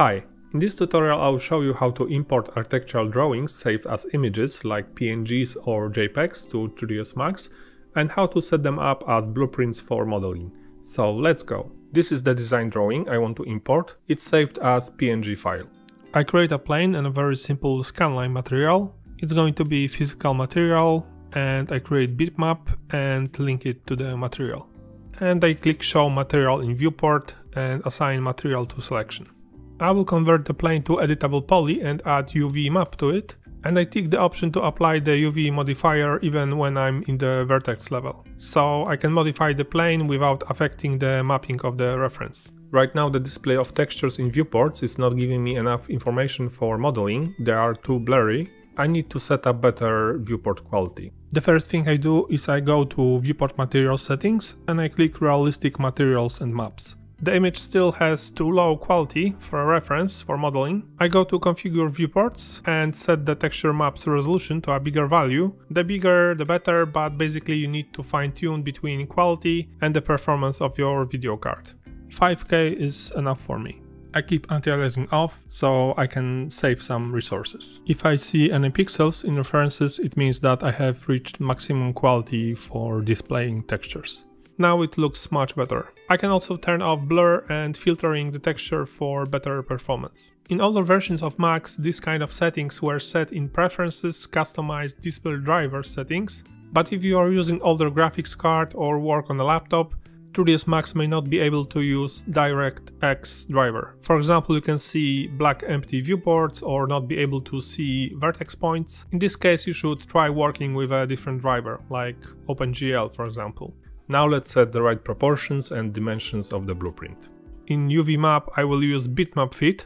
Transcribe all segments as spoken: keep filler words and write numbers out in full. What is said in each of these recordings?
Hi, in this tutorial I'll show you how to import architectural drawings saved as images like P N Gs or JPEGs to three D S Max and how to set them up as blueprints for modeling. So let's go. This is the design drawing I want to import. It's saved as P N G file. I create a plane and a very simple scanline material. It's going to be physical material and I create bitmap and link it to the material. And I click show material in viewport and assign material to selection. I will convert the plane to editable poly and add U V map to it, and I tick the option to apply the U V modifier even when I'm in the vertex level. So I can modify the plane without affecting the mapping of the reference. Right now the display of textures in viewports is not giving me enough information for modeling, they are too blurry. I need to set up better viewport quality. The first thing I do is I go to viewport material settings and I click realistic materials and maps. The image still has too low quality for a reference for modeling. I go to configure viewports and set the texture maps resolution to a bigger value. The bigger the better, but basically you need to fine-tune between quality and the performance of your video card. five K is enough for me. I keep anti-aliasing off so I can save some resources. If I see any pixels in references, it means that I have reached maximum quality for displaying textures. Now it looks much better. I can also turn off blur and filtering the texture for better performance. In older versions of Max, these kind of settings were set in preferences, customized display driver settings, but if you are using older graphics card or work on a laptop, three D S Max may not be able to use DirectX driver. For example, you can see black empty viewports or not be able to see vertex points. In this case, you should try working with a different driver, like OpenGL for example. Now let's set the right proportions and dimensions of the blueprint. In U V map, I will use bitmap fit.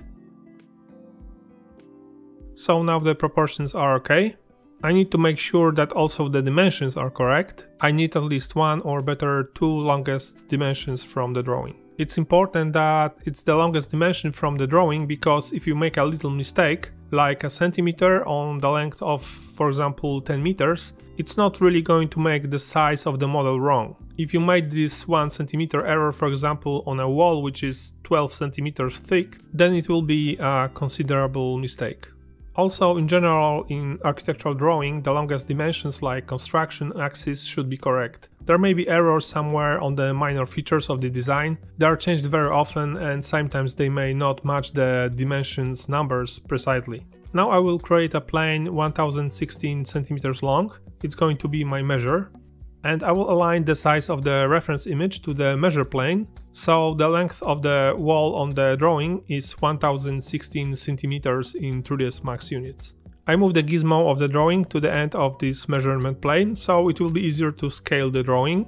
So now the proportions are okay. I need to make sure that also the dimensions are correct. I need at least one or better two longest dimensions from the drawing. It's important that it's the longest dimension from the drawing because if you make a little mistake, like a centimeter on the length of, for example, ten meters, it's not really going to make the size of the model wrong. If you made this one centimeter error, for example, on a wall which is twelve centimeters thick, then it will be a considerable mistake. Also, in general, in architectural drawing, the longest dimensions like construction axis should be correct. There may be errors somewhere on the minor features of the design. They are changed very often and sometimes they may not match the dimensions numbers precisely. Now I will create a plane one thousand sixteen centimeters long. It's going to be my measure. And I will align the size of the reference image to the measure plane. So the length of the wall on the drawing is one thousand sixteen centimeters in three D S Max units. I move the gizmo of the drawing to the end of this measurement plane, so it will be easier to scale the drawing.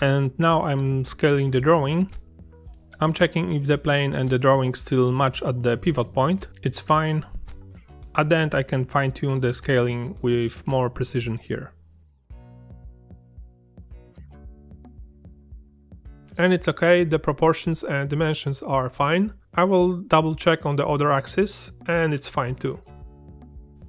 And now I'm scaling the drawing. I'm checking if the plane and the drawing still match at the pivot point. It's fine. At the end I can fine-tune the scaling with more precision here. And it's okay, the proportions and dimensions are fine. I will double check on the other axis and it's fine too.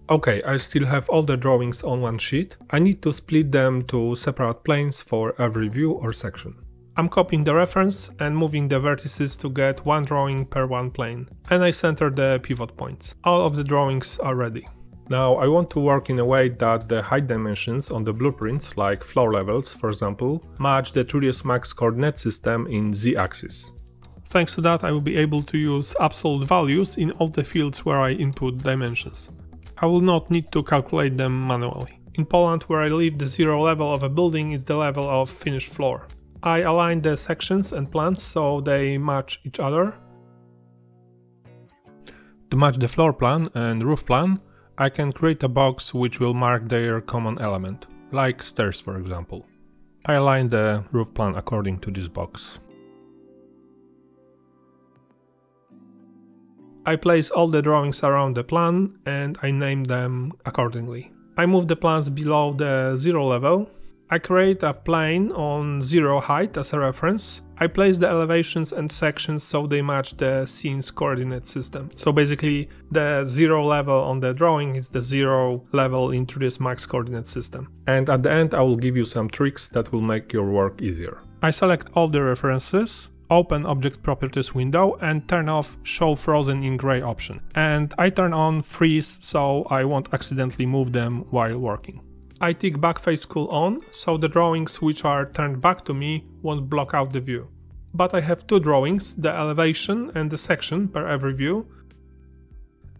Okay, I still have all the drawings on one sheet. I need to split them to separate planes for every view or section. I'm copying the reference and moving the vertices to get one drawing per one plane. And I center the pivot points. All of the drawings are ready. Now I want to work in a way that the height dimensions on the blueprints, like floor levels for example, match the three D S Max coordinate system in z-axis. Thanks to that I will be able to use absolute values in all the fields where I input dimensions. I will not need to calculate them manually. In Poland, where I live, the zero level of a building is the level of finished floor. I align the sections and plans so they match each other. To match the floor plan and roof plan, I can create a box which will mark their common element, like stairs for example. I align the roof plan according to this box. I place all the drawings around the plan and I name them accordingly. I move the plans below the zero level. I create a plane on zero height as a reference. I place the elevations and sections so they match the scene's coordinate system. So basically the zero level on the drawing is the zero level in three D S Max coordinate system. And at the end I will give you some tricks that will make your work easier. I select all the references. open object properties window and turn off show frozen in gray option. And I turn on freeze so I won't accidentally move them while working. I tick backface cool on, so the drawings which are turned back to me won't block out the view. But I have two drawings, the elevation and the section per every view.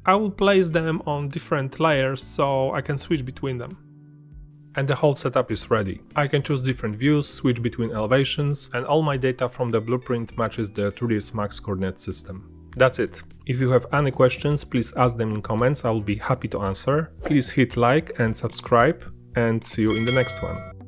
I will place them on different layers so I can switch between them. And the whole setup is ready. I can choose different views, switch between elevations, and all my data from the blueprint matches the three D S Max coordinate system. That's it. If you have any questions, please ask them in comments, I will be happy to answer. Please hit like and subscribe, and see you in the next one.